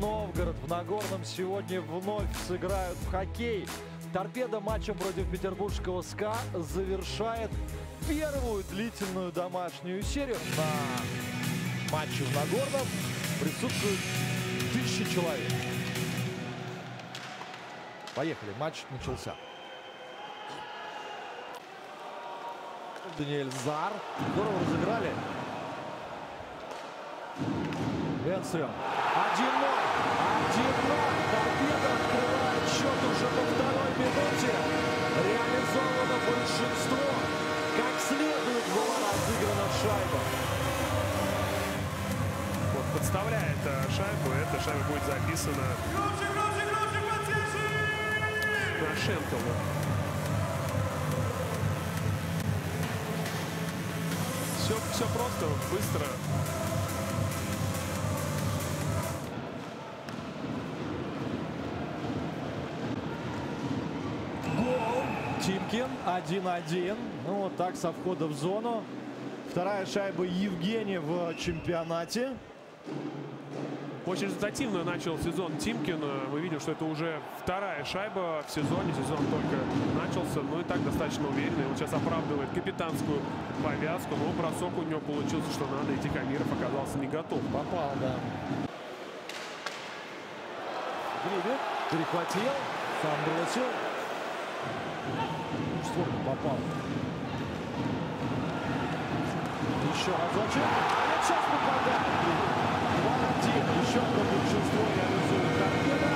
Новгород в Нагорном сегодня вновь сыграют в хоккей. Торпеда матчем против Петербургского СКА завершает первую длительную домашнюю серию. На матче в Нагорном присутствует 1000 человек. Поехали, матч начался. Даниэль Зар. Здорово разыграли. Леннстрём. 1-0. 1-0. Торпеда открывает счет уже во второй минуте. Реализовано большинство. Как следует была разыграна шайба. Вот подставляет шайбу. Эта шайба будет записана. Порошенкову. Все просто, быстро. Гол! Тимкин 1-1. Ну, вот так со входа в зону. Вторая шайба Евгения в чемпионате. Очень результативно начал сезон Тимкин. Мы видим, что это уже вторая шайба в сезоне. Сезон только начался, но и так достаточно уверенно. Он сейчас оправдывает капитанскую повязку, но бросок у него получился, что надо. И Тихомиров оказался не готов. Попал, да. Грибер перехватил, сам бросил. Сложно попал. Еще разочек. А сейчас попадает. Еще одно большинство реализует Торпеда.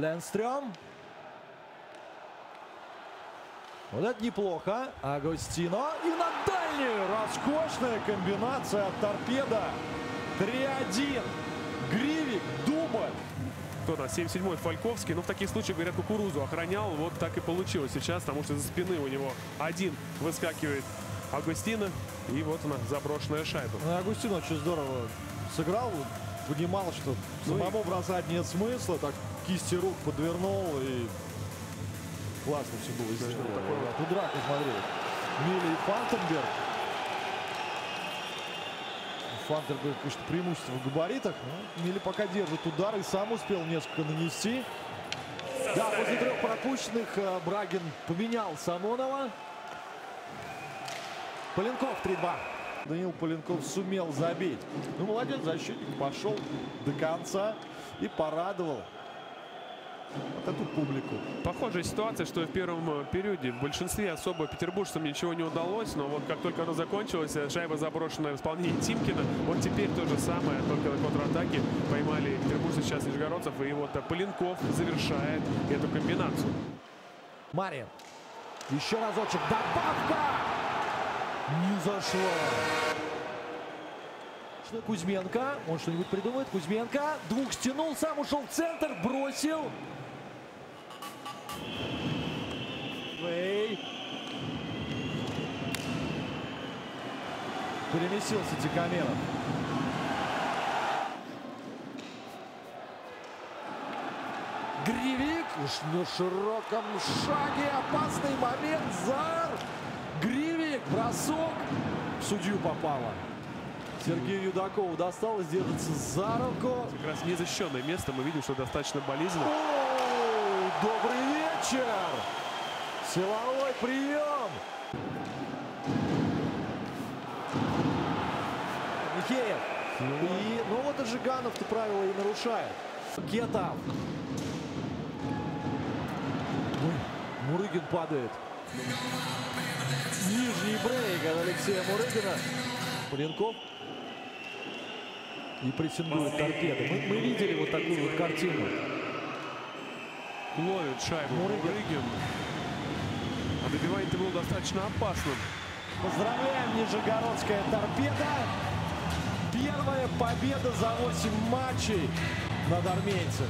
Леннстрём. Вот это неплохо. Агостино. И на дальнюю. Роскошная комбинация от Торпеда. 3-1. Гривик. Дубль. Кто-то 7-7 Фольковский. Но в таких случаях, говорят, Кукурузу охранял. Вот так и получилось сейчас. Потому что за спины у него один выскакивает Агостино. И вот она, заброшенная шайба. Агостино очень здорово сыграл. Понимал, что самому бросать нет смысла. Так кисти рук подвернул и... Классно все было. Здесь такое драка, смотри. Мили Фантенберг. Фантерберг, конечно, преимущество в габаритах. Мили пока держит удар и сам успел несколько нанести. Да, после 3 пропущенных Брагин поменял Самонова. Поленков 3-2. Даниил Поленков сумел забить. Ну, молодец, защитник пошел до конца и порадовал. Вот эту публику. Похожая ситуация, что в первом периоде в большинстве особо петербуржцам ничего не удалось, но вот как только оно закончилось, шайба заброшенная в исполнении Тимкина, вот теперь то же самое, только на контратаке поймали петербуржцы сейчас нижегородцев, и вот Поленков завершает эту комбинацию. Марин. Еще разочек. Добавка! Не зашло. Кузьменко. Он что-нибудь придумает. Кузьменко. Двух стянул, сам ушел в центр, бросил. Переместился Тихомиров. Гривик уж на широком шаге. Опасный момент. Зар. Гривик. Бросок. В судью попало. Сергею Юдакову досталось. Держится за руку. Как раз незащищенное место. Мы видим, что достаточно болезненно. Добрый вечер. Силовой прием. Михеев. И, ну вот и Жиганов-то правила и нарушает. Кетов. Ой, Мурыгин падает. Нижний брейк от Алексея Мурыгина. Поленков. И прессингует Торпеда. Мы видели вот такую вот картину. Ловит шайбу Мурыгин. А добивание-то было достаточно опасным. Поздравляем, нижегородская Торпеда. Первая победа за 8 матчей над армейцем.